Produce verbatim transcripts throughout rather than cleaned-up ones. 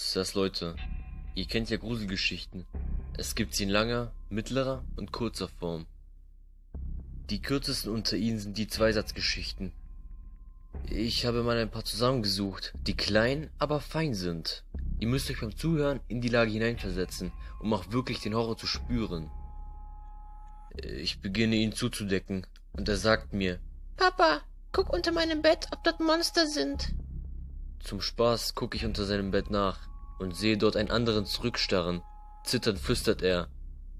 ist das, Leute. Ihr kennt ja Gruselgeschichten. Es gibt sie in langer, mittlerer und kurzer Form. Die kürzesten unter ihnen sind die Zweisatzgeschichten. Ich habe mal ein paar zusammengesucht, die klein, aber fein sind. Ihr müsst euch beim Zuhören in die Lage hineinversetzen, um auch wirklich den Horror zu spüren. Ich beginne ihn zuzudecken und er sagt mir: Papa, guck unter meinem Bett, ob dort Monster sind. Zum Spaß gucke ich unter seinem Bett nach und sehe dort einen anderen zurückstarren. Zitternd flüstert er: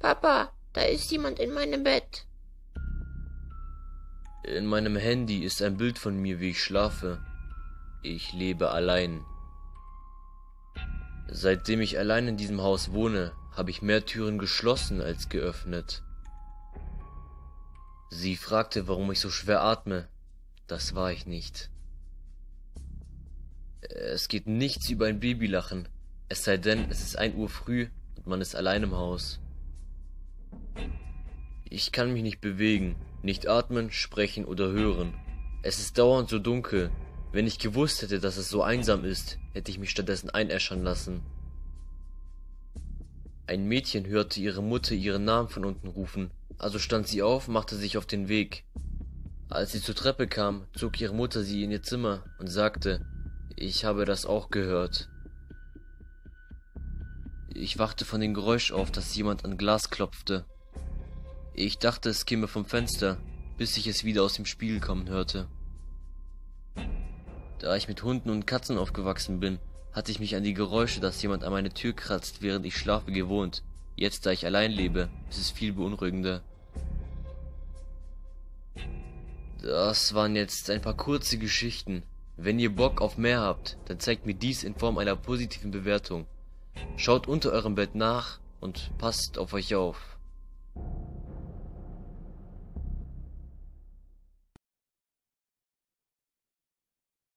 Papa, da ist jemand in meinem Bett. In meinem Handy ist ein Bild von mir, wie ich schlafe. Ich lebe allein. Seitdem ich allein in diesem Haus wohne, habe ich mehr Türen geschlossen als geöffnet. Sie fragte, warum ich so schwer atme. Das war ich nicht. Es geht nichts über ein Babylachen, es sei denn, es ist ein Uhr früh und man ist allein im Haus. Ich kann mich nicht bewegen, nicht atmen, sprechen oder hören. Es ist dauernd so dunkel. Wenn ich gewusst hätte, dass es so einsam ist, hätte ich mich stattdessen einäschern lassen. Ein Mädchen hörte ihre Mutter ihren Namen von unten rufen, also stand sie auf, machte sich auf den Weg. Als sie zur Treppe kam, zog ihre Mutter sie in ihr Zimmer und sagte: Ich habe das auch gehört. Ich wachte von dem Geräusch auf, dass jemand an Glas klopfte. Ich dachte, es käme vom Fenster, bis ich es wieder aus dem Spiegel kommen hörte. Da ich mit Hunden und Katzen aufgewachsen bin, hatte ich mich an die Geräusche, dass jemand an meine Tür kratzt, während ich schlafe, gewohnt. Jetzt, da ich allein lebe, ist es viel beunruhigender. Das waren jetzt ein paar kurze Geschichten. Wenn ihr Bock auf mehr habt, dann zeigt mir dies in Form einer positiven Bewertung. Schaut unter eurem Bett nach und passt auf euch auf.